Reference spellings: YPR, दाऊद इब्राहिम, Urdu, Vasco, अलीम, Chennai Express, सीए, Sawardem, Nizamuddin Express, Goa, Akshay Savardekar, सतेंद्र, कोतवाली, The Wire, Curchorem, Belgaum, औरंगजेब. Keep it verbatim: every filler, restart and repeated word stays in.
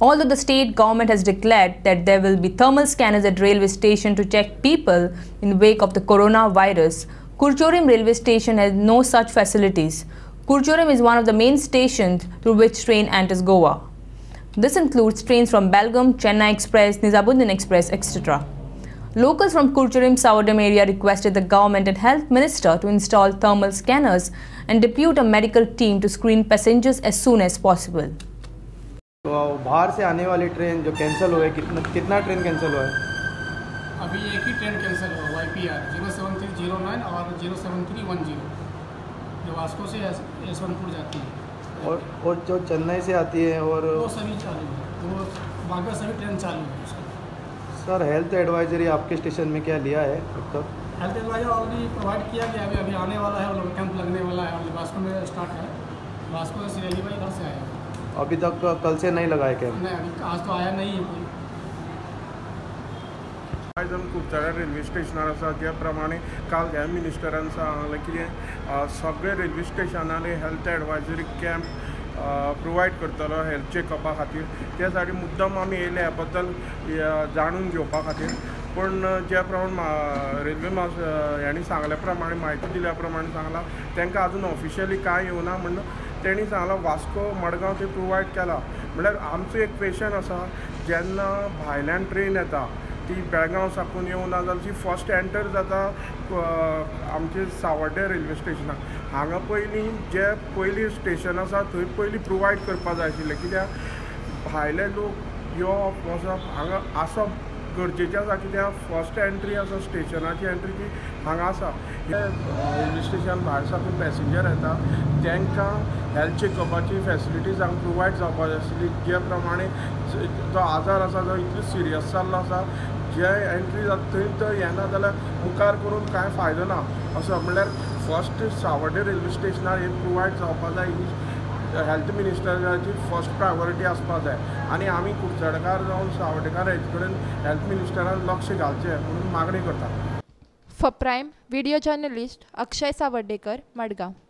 Although the state government has declared that there will be thermal scanners at railway station to check people in the wake of the coronavirus, Curchorem railway station has no such facilities. Curchorem is one of the main stations through which train enters Goa. This includes trains from Belgaum, Chennai Express, Nizamuddin Express, et cetera. Locals from Curchorem Sawardem area requested the government and health minister to install thermal scanners and depute a medical team to screen passengers as soon as possible. तो बाहर से आने वाली train जो cancel हुए कितना कितना train cancel हुआ है? अभी एक ही ट्रेन कैंसिल हुआ Y P R zero seven three zero nine और zero seven three one zero जो वास्को से यशवंतपुर जाती है और और जो चेन्नई से आती है और वो सभी चालू है, वो बाकी सभी ट्रेन चालू है। सर, हेल्थ एडवाइजरी आपके स्टेशन में क्या लिया है अब तक? हेल्थ एडवाइजरी ऑलरेडी प्रोवाइड किया गया, अभी अभी आने वाला है और कैंप लगने वाला है और वास्को में स्टार्ट है। वास्को से रैली भाई इधर से आया, अभी तक कल से नहीं लगाया क्या? नहीं, अभी आज तो आया नहीं है। आज हम खूपसाऱ्या रेल्वे स्टेशनार ज्या प्रमाणे काल हेल्थ मिनिस्टरान सांगले की सगळे रेल्वे स्टेशनांनी हेल्थ एडवाइजरी कॅम्प प्रोवाइड करतलो हेल्थ चेकअपा खातीर। त्या साठी मुद्दम आम्ही येयले ह्या बद्दल जाणून घेवपा खातीर, पण ज्या प्रमाण रेल्वे यांनी सांगल्या प्रमाणे माहिती दिल्या प्रमाणे सांगला त्यांना अजून ऑफिशियली काय येवना म्हणून तेणी सांगला वास्को मडगांव ते प्रोवाइड केला। म्हळ्यार आमचो एक पेशंट आसा जेन्ना भायल्यान ट्रेन येता ती बेळगांव साकून येवं ना जाल्यार जी फर्स्ट एंटर जाता आमचे सावर्डे रेल्वे स्टेशनार, हांगा पयलीं जे पयलीं स्टेशन आसा थंय पयलीं प्रोवाइड करपाक जाय आशिल्लें, कित्याक भायले लोक यो वचप हांगा आसप गरजेचें आसा, कित्याक फर्स्ट एंट्री आसा स्टेशनाची एंट्री ती हांगा आसा। रेल्वे स्टेशन भायर साकून पॅसेंजर येता तांकां हेल्थ चेकअपाची फॅसिलिटीज हांगा प्रोवायड जावपाक जाय आसली, जे प्रमाणे जो आजार आसा जो इतलो सिरियस जाल्लो आसा जे एंट्री जाता थंय तो येना जाल्यार मुखार करून कांय फायदो ना असो, म्हळ्यार फर्स्ट सावर्डे रेल्वे स्टेशनार हे प्रोवायड जावपाक जाय ही हेल्थ मिनिस्टराची फर्स्ट प्रायोरिटी आसपाक जाय। आनी आमी कुडचडकार जावन सावर्डेकार हेजे कडेन हेल्थ मिनिस्टरान लक्ष घालचें म्हणून मागणी करता। For prime video journalist Akshay Sawardekar, Madgaon.